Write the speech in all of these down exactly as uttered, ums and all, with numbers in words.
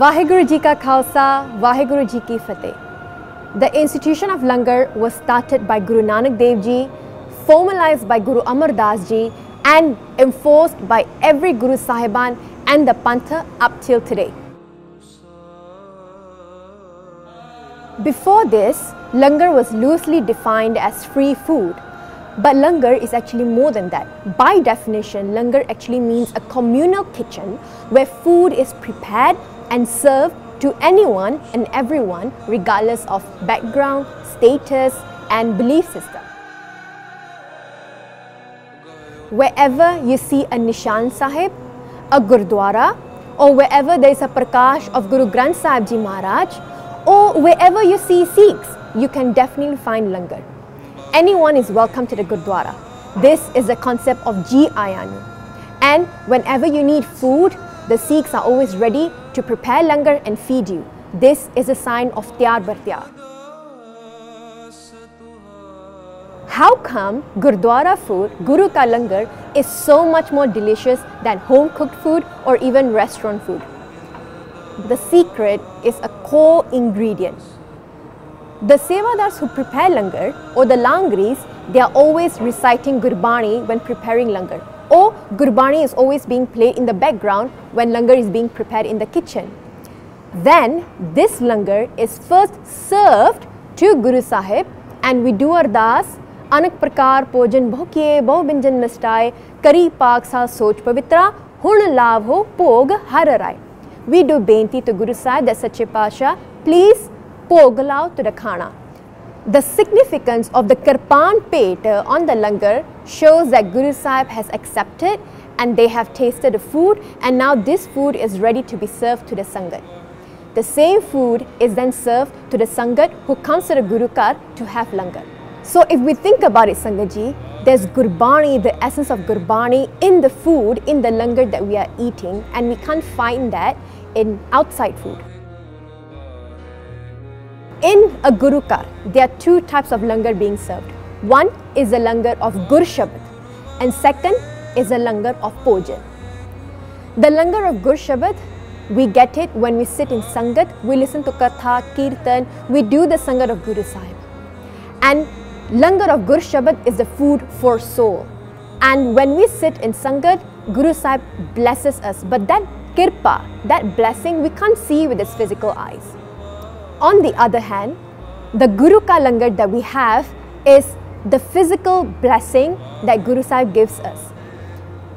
Vaheguru Ji Ka Khalsa, Vaheguru Ji Ki Fateh. The institution of Langar was started by Guru Nanak Dev Ji, formalized by Guru Amar Das Ji and enforced by every Guru Sahiban and the Pantha up till today. Before this, Langar was loosely defined as free food. But Langar is actually more than that. By definition, Langar actually means a communal kitchen where food is prepared and served to anyone and everyone regardless of background, status and belief system. Wherever you see a Nishan Sahib, a Gurdwara, or wherever there is a Prakash of Guru Granth Sahib Ji Maharaj, or wherever you see Sikhs, you can definitely find Langar. Anyone is welcome to the Gurdwara. This is the concept of Ji Ayanu. And whenever you need food, the Sikhs are always ready to prepare langar and feed you. This is a sign of Tyar Bhartyaar. How come Gurdwara food, Guru Ka Langar, is so much more delicious than home-cooked food or even restaurant food? The secret is a core ingredient. The sevadars who prepare langar or the langris, they are always reciting Gurbani when preparing langar, or Gurbani is always being played in the background when langar is being prepared in the kitchen. Then this langar is first served to Guru Sahib and we do our das, Anak Prakar Pojan Bhokye, Bhobinjan mastaye, Kari paak sa Soch Pavitra, Hulu laav ho Pog Hararai. We do Benti to Guru Sahib, that's Sachya Pasha, please Pogalao to the khana. The significance of the Karpan Peta on the langar shows that Guru Sahib has accepted and they have tasted the food and now this food is ready to be served to the Sangat. The same food is then served to the Sangat who comes to the Gurukar to have langar. So if we think about it, Sangatji, there's Gurbani, the essence of Gurbani in the food, in the langar that we are eating, and we can't find that in outside food. In a Gurukar, there are two types of langar being served. One is the langar of Gurshabad and second is the langar of Pojan. The langar of Gurshabad, we get it when we sit in Sangat, we listen to Katha, Kirtan, we do the Sangat of Guru Sahib. And langar of Gurshabad is the food for soul. And when we sit in Sangat, Guru Sahib blesses us. But that kirpa, that blessing, we can't see with his physical eyes. On the other hand, the Guru Ka Langar that we have is the physical blessing that Guru Sahib gives us.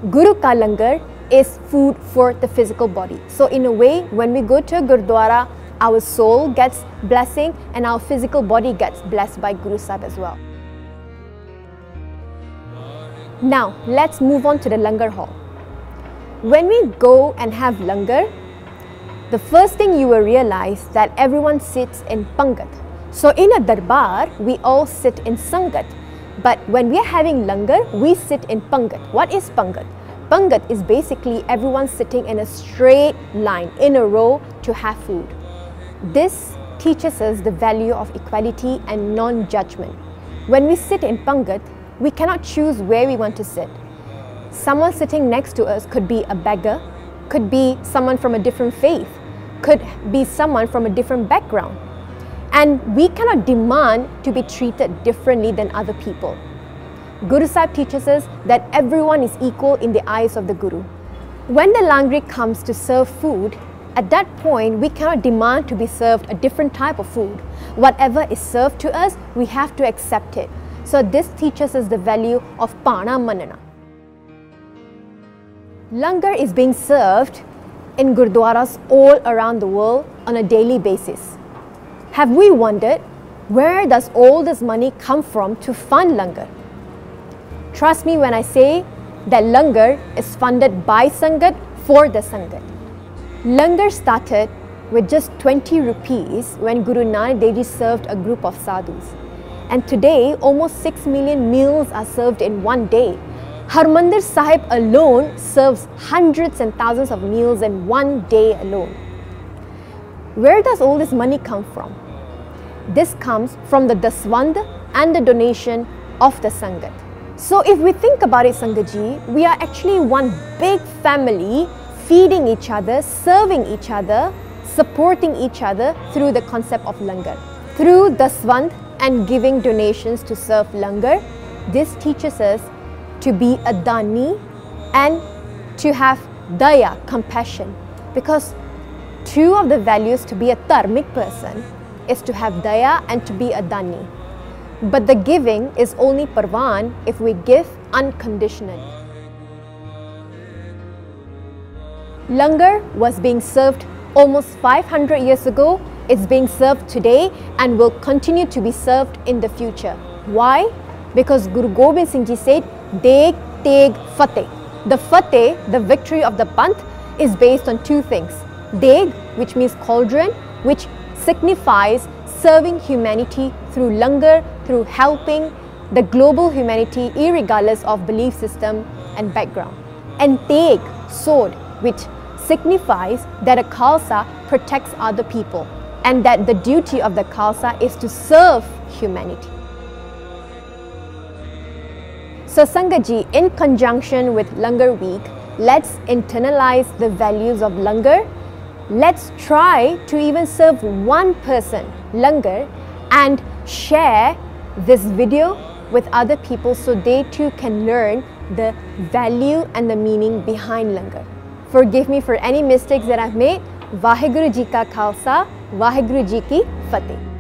Guru Ka Langar is food for the physical body. So in a way, when we go to a Gurdwara, our soul gets blessing and our physical body gets blessed by Guru Sahib as well. Now, let's move on to the Langar Hall. When we go and have langar, the first thing you will realize that everyone sits in Pangat. So in a Darbar, we all sit in Sangat. But when we are having Langar, we sit in Pangat. What is Pangat? Pangat is basically everyone sitting in a straight line, in a row to have food. This teaches us the value of equality and non-judgment. When we sit in Pangat, we cannot choose where we want to sit. Someone sitting next to us could be a beggar, could be someone from a different faith, could be someone from a different background. And we cannot demand to be treated differently than other people. Guru Sahib teaches us that everyone is equal in the eyes of the Guru. When the Langri comes to serve food, at that point, we cannot demand to be served a different type of food. Whatever is served to us, we have to accept it. So this teaches us the value of Pana Manana. Langar is being served in Gurdwaras all around the world on a daily basis. Have we wondered where does all this money come from to fund Langar? Trust me when I say that Langar is funded by Sangat for the Sangat. Langar started with just twenty rupees when Guru Nanak Dev Ji served a group of sadhus. And today almost six million meals are served in one day. Harmandir Sahib alone serves hundreds and thousands of meals in one day alone. Where does all this money come from? This comes from the Daswand and the donation of the Sangat. So if we think about it, Sangatji, we are actually one big family feeding each other, serving each other, supporting each other through the concept of Langar. Through Daswand and giving donations to serve Langar, this teaches us to be a Dani and to have Daya, compassion. Because two of the values to be a Dharmic person is to have Daya and to be a Dani. But the giving is only Parvan if we give unconditionally. Langar was being served almost five hundred years ago, it's being served today and will continue to be served in the future. Why? Because Guru Gobind Singh Ji said, Deg, Teg, Fateh. The Fateh, the victory of the Panth, is based on two things. Deg, which means cauldron, which signifies serving humanity through Langar, through helping the global humanity irregardless of belief system and background. And Teg, sword, which signifies that a Khalsa protects other people and that the duty of the Khalsa is to serve humanity. So Sangat Ji, in conjunction with Langar Week, let's internalize the values of Langar. Let's try to even serve one person, Langar, and share this video with other people so they too can learn the value and the meaning behind Langar. Forgive me for any mistakes that I've made. Vaheguru Ji Ka Khalsa, Vaheguru Ji Ki Fateh.